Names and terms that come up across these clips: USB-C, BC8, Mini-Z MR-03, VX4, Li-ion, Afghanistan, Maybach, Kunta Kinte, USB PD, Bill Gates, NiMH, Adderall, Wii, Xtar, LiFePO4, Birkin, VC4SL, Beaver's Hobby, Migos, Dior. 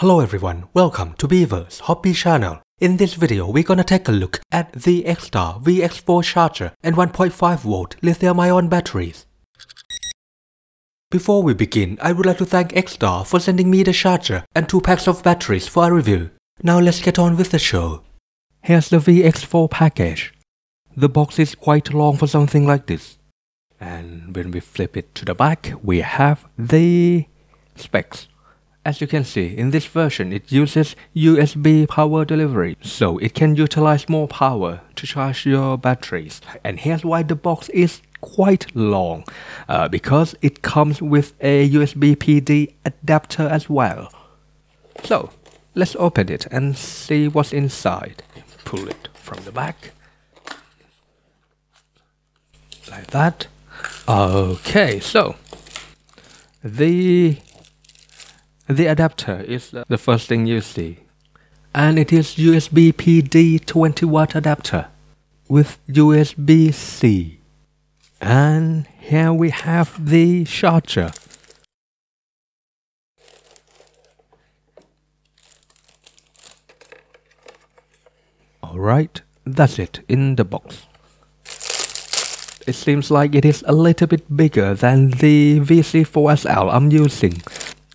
Hello everyone, welcome to Beaver's Hobby channel. In this video, we're gonna take a look at the Xtar VX4 charger and 1.5V lithium-ion batteries. Before we begin, I would like to thank Xtar for sending me the charger and 2 packs of batteries for a review. Now let's get on with the show. Here's the VX4 package. The box is quite long for something like this. And when we flip it to the back, we have the specs. As you can see, in this version it uses USB power delivery, so it can utilize more power to charge your batteries. And here's why the box is quite long, because it comes with a USB PD adapter as well. So let's open it and see what's inside. Pull it from the back, like that. Okay, so the adapter is the first thing you see, and it is USB PD 20W adapter with USB-C. And here we have the charger. Alright, that's it in the box. It seems like it is a little bit bigger than the VC4SL I'm using.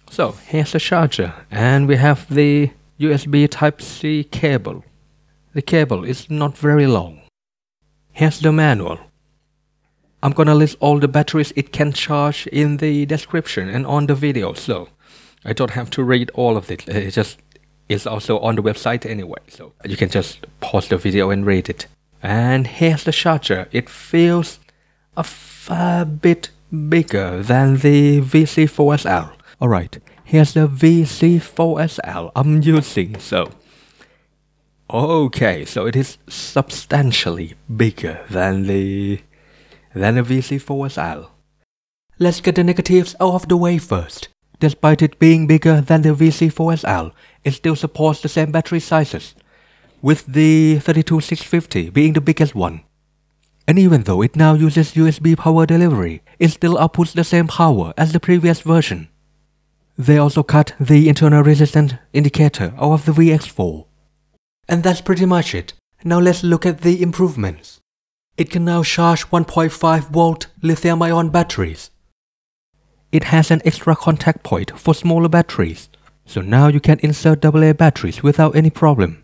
So here's the charger, and we have the USB Type-C cable. The cable is not very long. Here's the manual. I'm gonna list all the batteries it can charge in the description and on the video, so I don't have to read all of it. It's also on the website anyway, so you can just pause the video and read it. And here's the charger. It feels a fair bit bigger than the VC4SL. Alright, here's the VC4SL I'm using, so... Okay, so it is substantially bigger than the VC4SL. Let's get the negatives out of the way first. Despite it being bigger than the VC4SL, it still supports the same battery sizes, with the 32650 being the biggest one. And even though it now uses USB power delivery, it still outputs the same power as the previous version. They also cut the internal resistance indicator out of the VX4. And that's pretty much it. Now let's look at the improvements. It can now charge 1.5V lithium-ion batteries. It has an extra contact point for smaller batteries, so now you can insert AA batteries without any problem.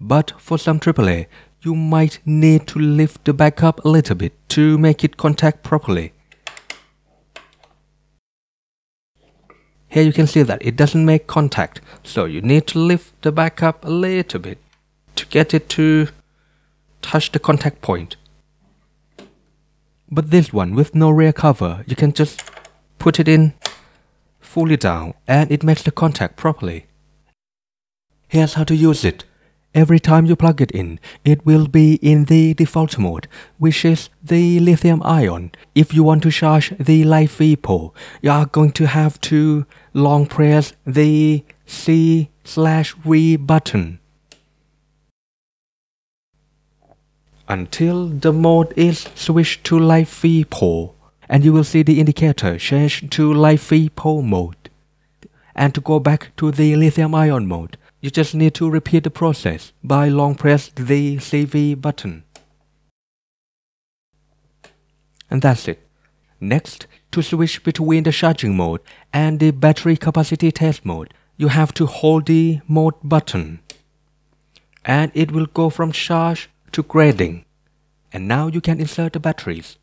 But for some AAA, you might need to lift the back up a little bit to make it contact properly. Here you can see that it doesn't make contact, so you need to lift the back up a little bit to get it to touch the contact point. But this one with no rear cover, you can just put it in fully down and it makes the contact properly. Here's how to use it. Every time you plug it in, it will be in the default mode, which is the lithium ion. If you want to charge the LiFePO4, you are going to have to long press the C/V button until the mode is switched to LiFePO4, and you will see the indicator change to LiFePO4 mode. And to go back to the lithium ion mode, you just need to repeat the process by long press the CV button. And that's it. Next, to switch between the charging mode and the battery capacity test mode, you have to hold the mode button. And it will go from charge to grading. And now you can insert the batteries.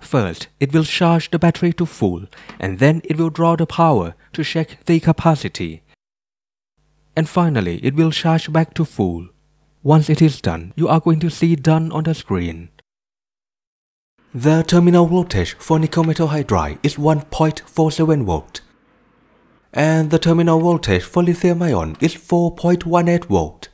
First, it will charge the battery to full, and then it will draw the power to check the capacity. And finally, it will charge back to full. Once it is done, you are going to see done on the screen. The terminal voltage for nickel metal hydride is 1.47V, and the terminal voltage for lithium ion is 4.18V.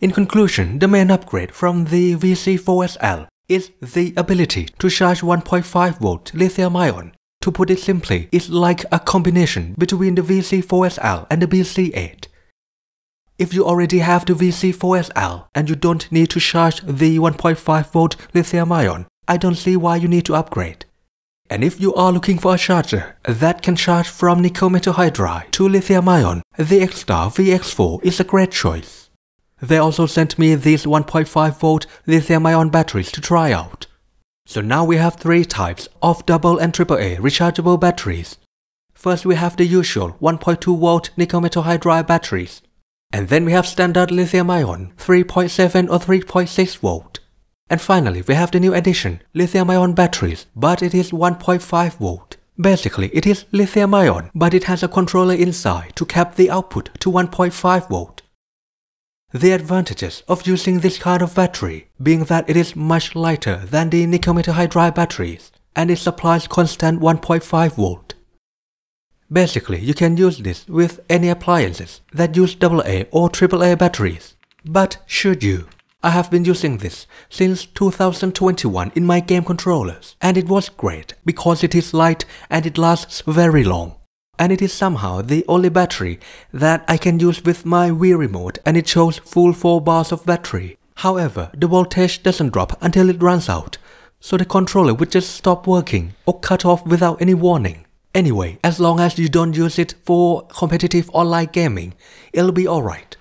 In conclusion, the main upgrade from the VC4SL is the ability to charge 1.5V lithium ion. To put it simply, it's like a combination between the VC4SL and the BC8. If you already have the VC4SL and you don't need to charge the 1.5V lithium-ion, I don't see why you need to upgrade. And if you are looking for a charger that can charge from nickel metal hydride to lithium-ion, the Xtar VX4 is a great choice. They also sent me these 1.5V lithium-ion batteries to try out. So now we have three types of AA and AAA rechargeable batteries. First we have the usual 1.2V nickel metal hydride batteries. And then we have standard lithium-ion 3.7 or 3.6V. And finally we have the new addition, lithium-ion batteries, but it is 1.5V. Basically it is lithium-ion, but it has a controller inside to cap the output to 1.5V. The advantages of using this kind of battery being that it is much lighter than the nickel metal hydride batteries, and it supplies constant 1.5V. Basically, you can use this with any appliances that use AA or AAA batteries. But should you? I have been using this since 2021 in my game controllers, and it was great because it is light and it lasts very long. And it is somehow the only battery that I can use with my Wii remote, and it shows full 4 bars of battery. However, the voltage doesn't drop until it runs out, so the controller would just stop working or cut off without any warning. Anyway, as long as you don't use it for competitive online gaming, it'll be alright.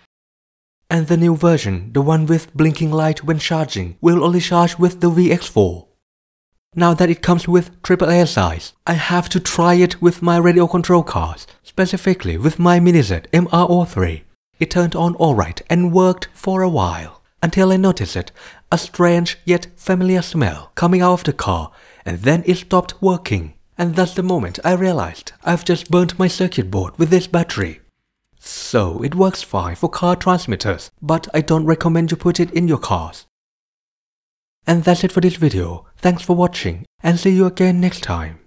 And the new version, the one with blinking light when charging, will only charge with the VX4. Now that it comes with AAA size, I have to try it with my radio control cards, specifically with my Mini-Z MR-03. It turned on alright and worked for a while, until I noticed a strange yet familiar smell coming out of the car, and then it stopped working. And that's the moment I realized I've just burnt my circuit board with this battery. So it works fine for car transmitters, but I don't recommend you put it in your cars. And that's it for this video. Thanks for watching, and see you again next time.